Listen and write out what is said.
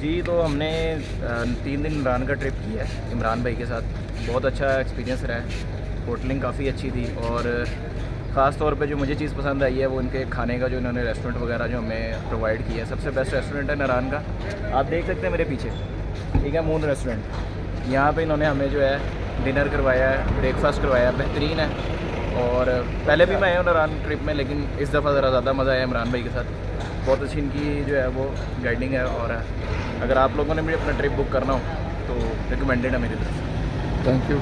जी तो हमने 3 दिन इमरान का ट्रिप किया है इमरान भाई के साथ। बहुत अच्छा एक्सपीरियंस रहा है, होटलिंग काफ़ी अच्छी थी और ख़ास तौर पे जो मुझे चीज़ पसंद आई है वो इनके खाने का जो इन्होंने रेस्टोरेंट वगैरह जो हमें प्रोवाइड किया है। सबसे बेस्ट रेस्टोरेंट है नारान का, आप देख सकते हैं मेरे पीछे, ठीक है, मून रेस्टोरेंट। यहाँ पे इन्होंने हमें जो है डिनर करवाया है, ब्रेकफास्ट करवाया, बेहतरीन है। और पहले भी मैं आया हूँ नारान ट्रिप में, लेकिन इस दफ़ा ज़रा ज़्यादा मज़ा आया इमरान भाई के साथ। बहुत अच्छी इनकी जो है वो गाइडिंग है और अगर आप लोगों ने भी अपना ट्रिप बुक करना हो तो रिकमेंडेड है मेरी तरफ। Thank you.